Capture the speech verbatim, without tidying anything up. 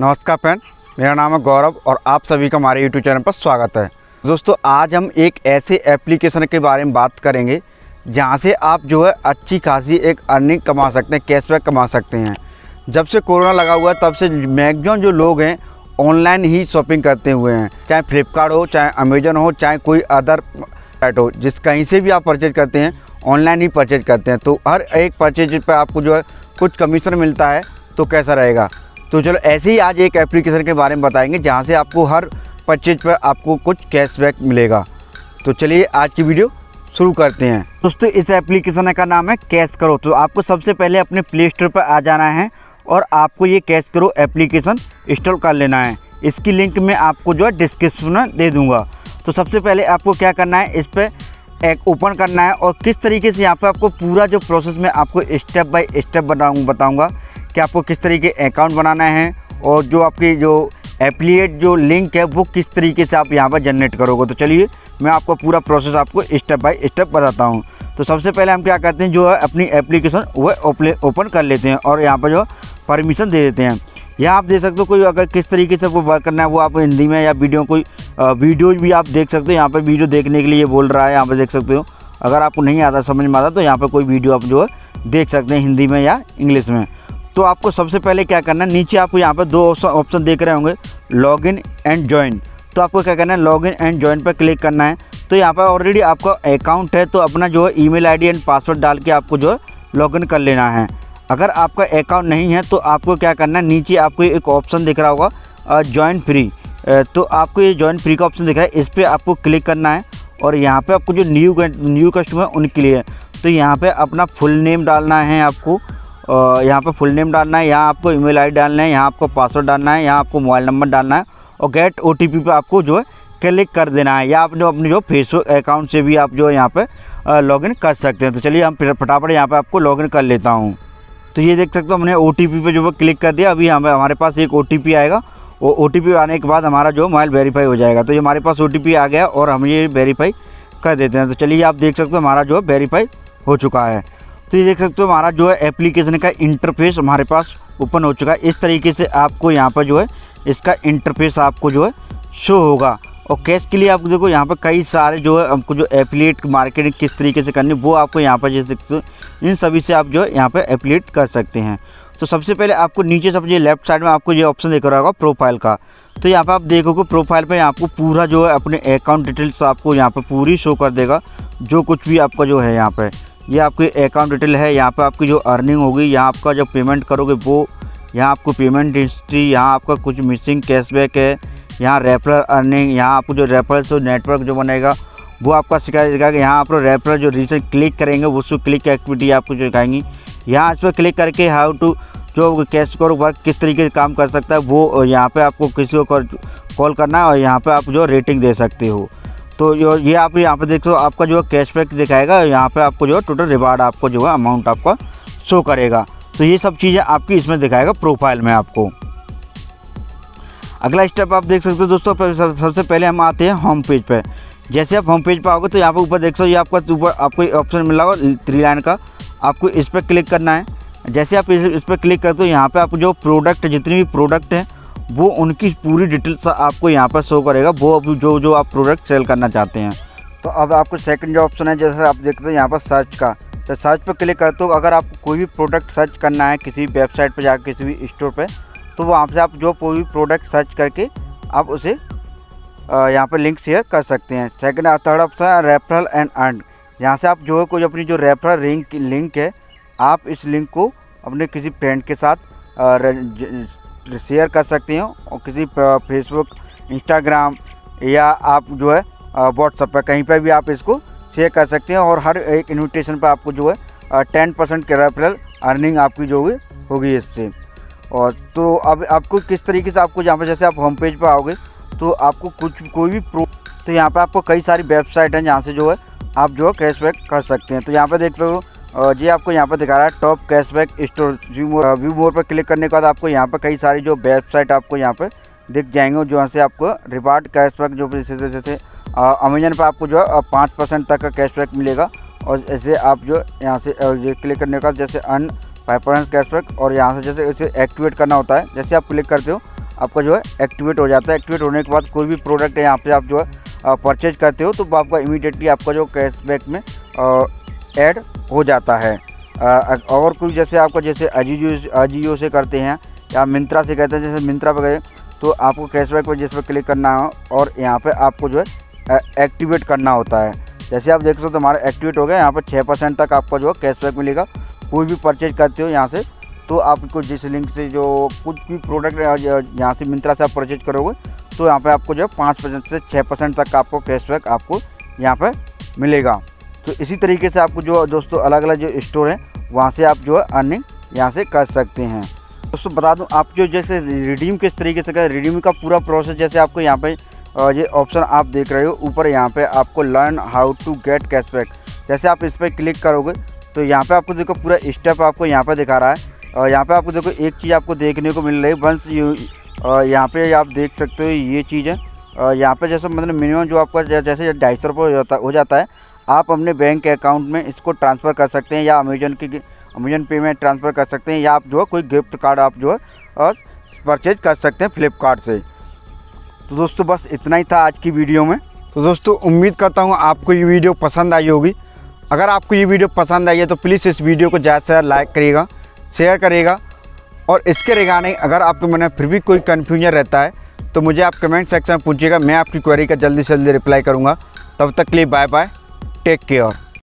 नमस्कार फ्रेंड, मेरा नाम है गौरव और आप सभी का हमारे यूट्यूब चैनल पर स्वागत है। दोस्तों, आज हम एक ऐसे एप्लीकेशन के बारे में बात करेंगे जहां से आप जो है अच्छी खासी एक अर्निंग कमा सकते हैं, कैशबैक कमा सकते हैं। जब से कोरोना लगा हुआ है तब से मैक्सिमम जो लोग हैं ऑनलाइन ही शॉपिंग करते हुए हैं, चाहे फ्लिपकार्ट हो, चाहे अमेजन हो, चाहे कोई अदर साइट हो, जिस कहीं से भी आप परचेज करते हैं ऑनलाइन ही परचेज करते हैं। तो हर एक परचेज पर आपको जो है कुछ कमीशन मिलता है, तो कैसा रहेगा। तो चलो ऐसे ही आज एक एप्लीकेशन के बारे में बताएंगे जहां से आपको हर परचेज पर आपको कुछ कैशबैक मिलेगा। तो चलिए आज की वीडियो शुरू करते हैं। दोस्तों, इस एप्लीकेशन का नाम है कैशकरो। तो आपको सबसे पहले अपने प्ले स्टोर पर आ जाना है और आपको ये कैशकरो एप्लीकेशन इंस्टॉल कर लेना है। इसकी लिंक मैं आपको जो है डिस्क्रिप्शन में दे दूँगा। तो सबसे पहले आपको क्या करना है, इस पर एक ओपन करना है और किस तरीके से यहाँ पर आपको पूरा जो प्रोसेस में आपको स्टेप बाई स्टेप बताऊँ बताऊँगा कि आपको किस तरीके अकाउंट बनाना है और जो आपकी जो एफिलिएट जो लिंक है वो किस तरीके से आप यहाँ पर जनरेट करोगे। तो चलिए मैं आपको पूरा प्रोसेस आपको स्टेप बाय स्टेप बताता हूँ। तो सबसे पहले हम क्या करते हैं, जो है अपनी एप्लीकेशन वह ओपन कर लेते हैं और यहाँ पर जो परमिशन दे देते हैं। यहाँ आप देख सकते हो कोई अगर किस तरीके से वो वर्क करना है वो आप हिंदी में या वीडियो कोई वीडियो भी आप देख सकते हो। यहाँ पर वीडियो देखने के लिए बोल रहा है, यहाँ पर देख सकते हो। अगर आपको नहीं आता, समझ में आता, तो यहाँ पर कोई वीडियो आप जो है देख सकते हैं हिंदी में या इंग्लिश में। तो आपको सबसे पहले क्या करना है, नीचे आपको यहाँ पर दो ऑप्शन देख रहे होंगे, लॉगिन एंड ज्वाइन। तो आपको क्या करना है, लॉगिन एंड ज्वाइन पर क्लिक करना है। तो यहाँ पर ऑलरेडी आपका अकाउंट है, तो अपना जो है ईमेल आईडी एंड पासवर्ड डाल के आपको जो है लॉगिन कर लेना है। अगर आपका अकाउंट नहीं है तो आपको क्या करना है, नीचे आपको एक ऑप्शन दिख रहा होगा ज्वाइन फ्री। तो आपको ये ज्वाइन फ्री का ऑप्शन दिख रहा है, इस पर आपको क्लिक करना है और यहाँ पर आपको जो न्यू न्यू कस्टमर उनके लिए, तो यहाँ पर अपना फुल नेम डालना है आपको, और यहाँ पर फुल नेम डालना है, यहाँ आपको ईमेल आईडी डालना है, यहाँ आपको पासवर्ड डालना है, यहाँ आपको मोबाइल नंबर डालना है और गेट ओटीपी पे आपको जो है क्लिक कर देना है। या आप जो अपने जो फेसबुक अकाउंट से भी आप जो है यहाँ पर लॉगिन कर सकते हैं। तो चलिए हम फटाफट यहाँ पे आपको लॉगिन कर लेता हूँ। तो ये देख सकते हो हमने ओटीपी पे जो है क्लिक कर दिया। अभी हम हमारे पास एक ओटीपी आएगा और ओटीपी आने के बाद हमारा जो मोबाइल वेरीफाई हो जाएगा। तो ये हमारे पास ओटीपी आ गया और हम ये वेरीफाई कर देते हैं। तो चलिए आप देख सकते हो हमारा जो है वेरीफाई हो चुका है। तो ये देख सकते हो हमारा जो है एप्लीकेशन का इंटरफेस हमारे पास ओपन हो चुका है। इस तरीके से आपको यहाँ पर जो है इसका इंटरफेस आपको जो है शो होगा। और कैश के लिए आपको देखो यहाँ पर कई सारे जो है आपको जो एफिलिएट मार्केटिंग किस तरीके से करनी वो आपको यहाँ पर जैसे तो इन सभी से आप जो है यहाँ पर एफिलिएट कर सकते हैं। तो सबसे पहले आपको नीचे सबसे लेफ्ट साइड में आपको ये ऑप्शन देख रहा होगा प्रोफाइल का। तो यहाँ पर आप देखोगे प्रोफाइल पर आपको पूरा जो है अपने अकाउंट डिटेल्स आपको यहाँ पर पूरी शो कर देगा, जो कुछ भी आपका जो है यहाँ पर ये आपके अकाउंट डिटेल है। यहाँ पर आपकी जो अर्निंग होगी, यहाँ आपका जो पेमेंट करोगे वो, यहाँ आपको पेमेंट हिस्ट्री, यहाँ आपका कुछ मिसिंग कैशबैक है, यहाँ रेफरल अर्निंग, यहाँ आपको जो रेफरल से नेटवर्क जो बनेगा वो आपका सिखाया जाएगा। यहाँ आप रेफरल जो रिसेंट क्लिक करेंगे उसको क्लिक एक्टिविटी आपको जो दिखाएंगी। यहाँ इस पर क्लिक करके हाउ टू जो कैशकरो वर्क किस तरीके से काम कर सकता है वो यहाँ पर आपको किसी को कॉल करना है और यहाँ पर आप जो रेटिंग दे सकते हो। तो जो ये आप यहाँ पर देख सो आपका जो कैशबैक दिखाएगा, यहाँ पे आपको जो टोटल रिवार्ड आपको जो है अमाउंट आपका शो करेगा। तो ये सब चीज़ें आपकी इसमें दिखाएगा प्रोफाइल में आपको। अगला स्टेप आप देख सकते हो दोस्तों, सबसे पहले हम आते हैं होम पेज पे। जैसे आप होम पेज पर आओगे तो यहाँ पर ऊपर देख सो ये आपका ऊपर आपको ऑप्शन मिला होगा थ्री लाइन का, आपको इस पर क्लिक करना है। जैसे आप इस पर क्लिक करते हो यहाँ पर आप जो प्रोडक्ट जितनी भी प्रोडक्ट हैं वो उनकी पूरी डिटेल्स आपको यहाँ पर शो करेगा, वो जो जो आप प्रोडक्ट सेल करना चाहते हैं। तो अब आपको सेकंड जो ऑप्शन है, जैसे आप देखते हो यहाँ पर सर्च का, तो सर्च पर क्लिक करते हो। अगर आपको कोई भी प्रोडक्ट सर्च करना है किसी वेबसाइट पर जाकर, किसी भी स्टोर पे, तो वहाँ से आप जो कोई भी प्रोडक्ट सर्च करके आप उसे यहाँ पर लिंक शेयर कर सकते हैं। सेकेंड थर्ड ऑप्शन है रेफरल एंड अर्न। यहाँ से आप जो है कोई अपनी जो रेफरल लिंक लिंक है आप इस लिंक को अपने किसी फ्रेंड के साथ शेयर कर सकते हो और किसी फेसबुक, इंस्टाग्राम या आप जो है व्हाट्सएप पर कहीं पर भी आप इसको शेयर कर सकते हो। और हर एक इन्विटेशन पर आपको जो है टेन परसेंट के रेफरल अर्निंग आपकी जो होगी होगी इससे। और तो अब आपको किस तरीके से आपको यहाँ पर जैसे आप होम पेज पर आओगे तो आपको कुछ कोई भी प्रो तो यहाँ पर आपको कई सारी वेबसाइट हैं जहाँ से जो है आप जो है कैशबैक कर सकते हैं। तो यहाँ पर देख सकते हो और ये आपको यहाँ पर दिखा रहा है top cashback store. View more view more पर क्लिक करने के बाद आपको यहाँ पर कई सारी जो वेबसाइट आपको यहाँ पर दिख जाएंगे जो यहाँ से आपको रिवार्ड कैशबैक जो जैसे जैसे अमेजन पर आपको जो है पाँच परसेंट तक का कैशबैक मिलेगा। और ऐसे आप जो यहाँ से क्लिक करने के बाद जैसे अन फाइव परसेंट कैशबैक और यहाँ से जैसे इसे एक्टिवेट करना होता है। जैसे आप क्लिक करते हो आपका जो है एक्टिवेट हो जाता है। एक्टिवेट होने के बाद कोई भी प्रोडक्ट है यहाँ पे आप जो है परचेज करते हो तो आपका इमीडिएटली आपका जो कैशबैक में ऐड हो जाता है। और कुछ जैसे आपका जैसे अजियो अजियो से करते हैं या मिंत्रा से कहते हैं, जैसे मिंत्रा पर गए तो आपको कैशबैक पर जिस पर क्लिक करना हो और यहाँ पर आपको जो है एक्टिवेट करना होता है। जैसे आप देख सकते हो तो हमारा एक्टिवेट हो गया, यहाँ पर छः परसेंट तक आपका जो है कैशबैक मिलेगा। कोई भी परचेज करते हो यहाँ से तो आपको जिस लिंक से जो कुछ भी प्रोडक्ट यहाँ से मिंत्रा से आप परचेज करोगे तो यहाँ पे आपको जो है पाँच परसेंट से छः परसेंट तक आपको कैशबैक आपको यहाँ पे मिलेगा। तो इसी तरीके से आपको जो दोस्तों अलग अलग जो स्टोर हैं वहाँ से आप जो है अर्निंग यहाँ से कर सकते हैं। दोस्तों बता दूँ आप जो जैसे रिडीम किस तरीके से करें, रिडीम का पूरा प्रोसेस जैसे आपको यहाँ पर ये ऑप्शन आप देख रहे हो ऊपर, यहाँ पर आपको learn how to get cashback, जैसे आप इस पर क्लिक करोगे तो यहाँ पे आपको देखो पूरा स्टेप आपको यहाँ पे दिखा रहा है। और यहाँ पे आपको देखो एक चीज़ आपको देखने को मिल रही है वंस यू, यहाँ पे आप देख सकते हो ये चीज़ है। और यहाँ पे जैसे मतलब मिनिमम जो आपका जैसे ढाई सौ रुपये हो जाता है, आप अपने बैंक अकाउंट में इसको ट्रांसफ़र कर सकते हैं या अमेजन की अमेजन पे में ट्रांसफ़र कर सकते हैं या आप जो है कोई गिफ्ट कार्ड आप जो है परचेज कर सकते हैं फ्लिपकार्ट से। तो दोस्तों बस इतना ही था आज की वीडियो में। तो दोस्तों उम्मीद करता हूँ आपको ये वीडियो पसंद आई होगी। अगर आपको ये वीडियो पसंद आई है तो प्लीज़ इस वीडियो को ज़्यादा से ज़्यादा लाइक करिएगा, शेयर करिएगा। और इसके रिगार्डिंग अगर आपके मन में फिर भी कोई कन्फ्यूजन रहता है तो मुझे आप कमेंट सेक्शन में पूछिएगा, मैं आपकी क्वेरी का जल्दी से जल्दी रिप्लाई करूँगा। तब तक के लिए बाय बाय, टेक केयर।